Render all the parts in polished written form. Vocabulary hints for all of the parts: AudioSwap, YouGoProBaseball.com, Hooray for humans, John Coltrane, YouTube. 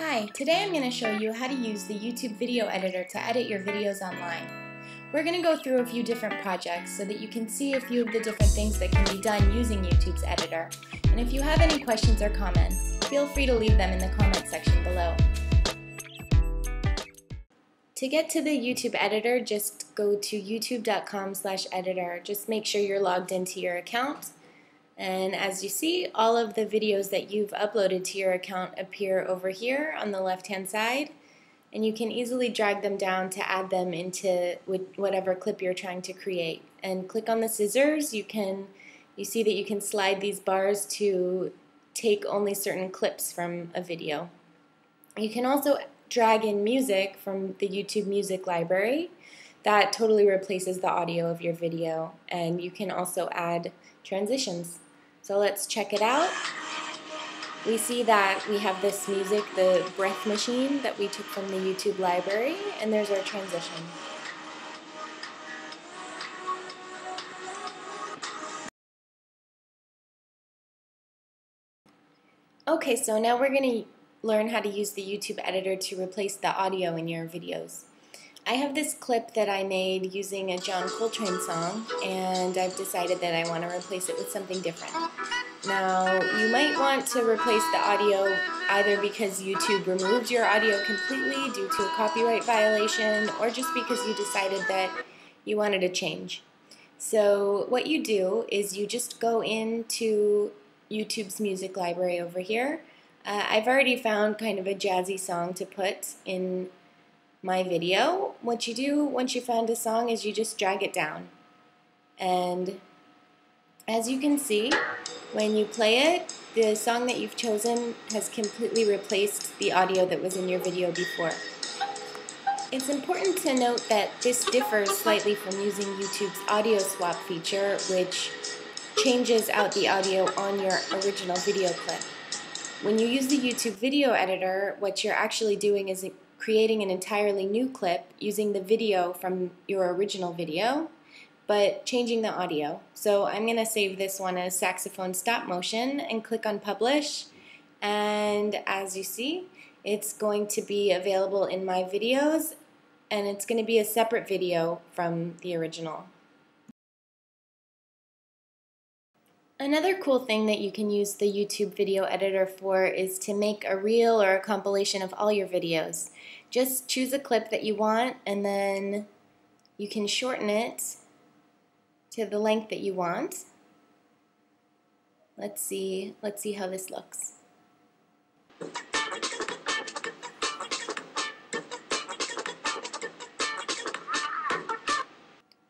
Hi, today I'm going to show you how to use the YouTube video editor to edit your videos online. We're going to go through a few different projects so that you can see a few of the different things that can be done using YouTube's editor. And if you have any questions or comments, feel free to leave them in the comment section below. To get to the YouTube editor, just go to youtube.com/editor. Just make sure you're logged into your account. And as you see, all of the videos that you've uploaded to your account appear over here on the left-hand side, and you can easily drag them down to add them into whatever clip you're trying to create. And click on the scissors, you see that you can slide these bars to take only certain clips from a video. You can also drag in music from the YouTube music library. That totally replaces the audio of your video, and you can also add transitions. So let's check it out. We see that we have this music, the breath machine that we took from the YouTube library, and there's our transition. Okay, so now we're going to learn how to use the YouTube editor to replace the audio in your videos. I have this clip that I made using a John Coltrane song, and I've decided that I want to replace it with something different. Now, you might want to replace the audio either because YouTube removed your audio completely due to a copyright violation, or just because you decided that you wanted a change. So what you do is you just go into YouTube's music library over here. I've already found kind of a jazzy song to put in my video. What you do once you found a song is you just drag it down, and as you can see, when you play it, the song that you've chosen has completely replaced the audio that was in your video before. It's important to note that this differs slightly from using YouTube's AudioSwap feature, which changes out the audio on your original video clip. When you use the YouTube video editor, what you're actually doing is creating an entirely new clip using the video from your original video, but changing the audio. So I'm going to save this one as saxophone stop motion and click on publish, and as you see, it's going to be available in my videos, and it's going to be a separate video from the original. Another cool thing that you can use the YouTube video editor for is to make a reel or a compilation of all your videos. Just choose a clip that you want, and then you can shorten it to the length that you want. Let's see how this looks.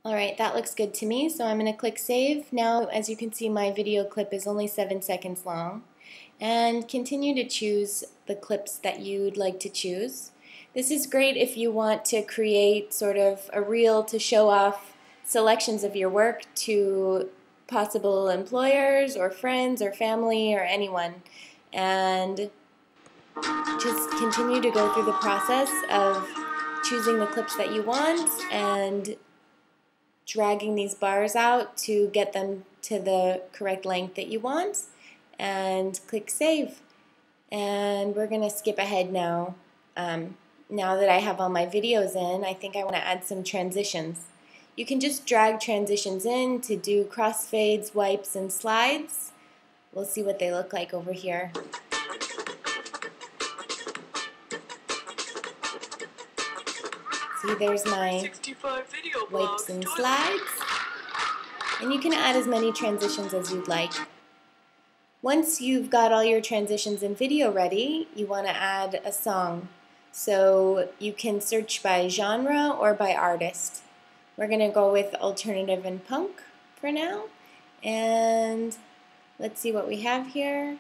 Alright, that looks good to me, so I'm going to click save. Now, as you can see, my video clip is only 7 seconds long. And continue to choose the clips that you'd like to choose. This is great if you want to create sort of a reel to show off selections of your work to possible employers or friends or family or anyone. And just continue to go through the process of choosing the clips that you want and dragging these bars out to get them to the correct length that you want, and click save. And we're going to skip ahead now. Now that I have all my videos in, I think I want to add some transitions. You can just drag transitions in to do crossfades, wipes, and slides. We'll see what they look like over here. See, there's my wipes and slides, and you can add as many transitions as you'd like. Once you've got all your transitions and video ready, you want to add a song. So you can search by genre or by artist. We're going to go with alternative and punk for now, and let's see what we have here.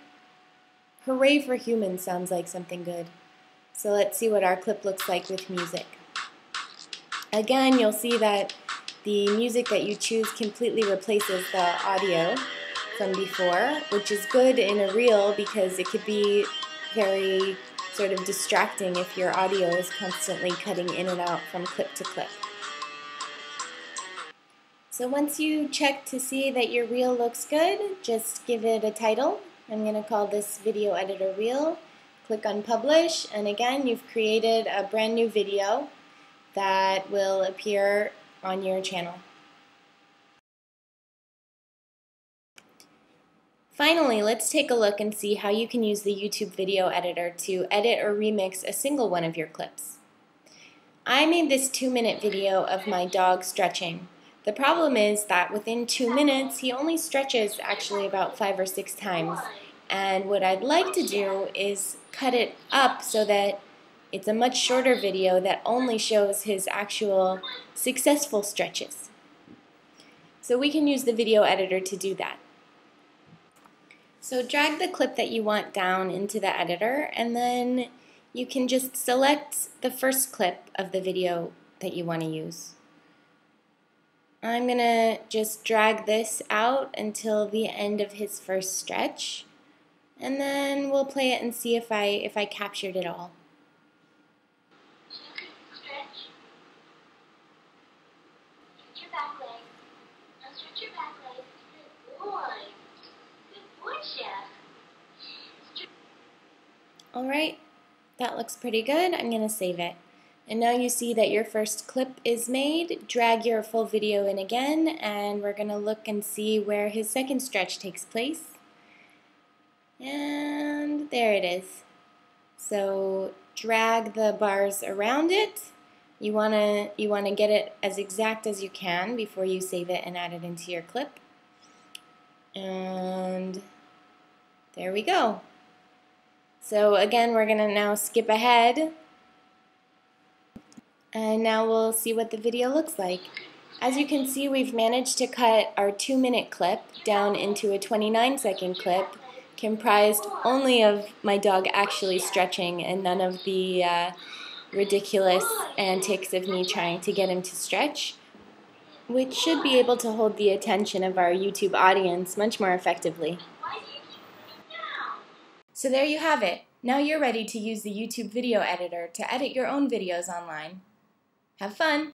Hooray for Humans sounds like something good. So let's see what our clip looks like with music. Again, you'll see that the music that you choose completely replaces the audio from before, which is good in a reel because it could be very sort of distracting if your audio is constantly cutting in and out from clip to clip. So once you check to see that your reel looks good, just give it a title. I'm going to call this Video Editor Reel. Click on publish, and again you've created a brand new video that will appear on your channel. Finally, let's take a look and see how you can use the YouTube video editor to edit or remix a single one of your clips. I made this 2-minute video of my dog stretching. The problem is that within 2 minutes he only stretches actually about 5 or 6 times. And what I'd like to do is cut it up so that it's a much shorter video that only shows his actual successful stretches. So we can use the video editor to do that. So drag the clip that you want down into the editor, and then you can just select the first clip of the video that you want to use. I'm going to just drag this out until the end of his first stretch. And then we'll play it and see if I captured it all. You could stretch. Stretch your back leg. Now stretch your back leg. Good boy. Good boy, Chef. Alright, that looks pretty good. I'm going to save it. And now you see that your first clip is made. Drag your full video in again, and we're going to look and see where his second stretch takes place. And there it is. So drag the bars around it. You want to get it as exact as you can before you save it and add it into your clip. And there we go. So again, we're going to now skip ahead. And now we'll see what the video looks like. As you can see, we've managed to cut our 2-minute clip down into a 29-second clip, comprised only of my dog actually stretching and none of the ridiculous antics of me trying to get him to stretch, which should be able to hold the attention of our YouTube audience much more effectively. So there you have it. Now you're ready to use the YouTube video editor to edit your own videos online. Have fun!